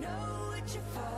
Know what you're for.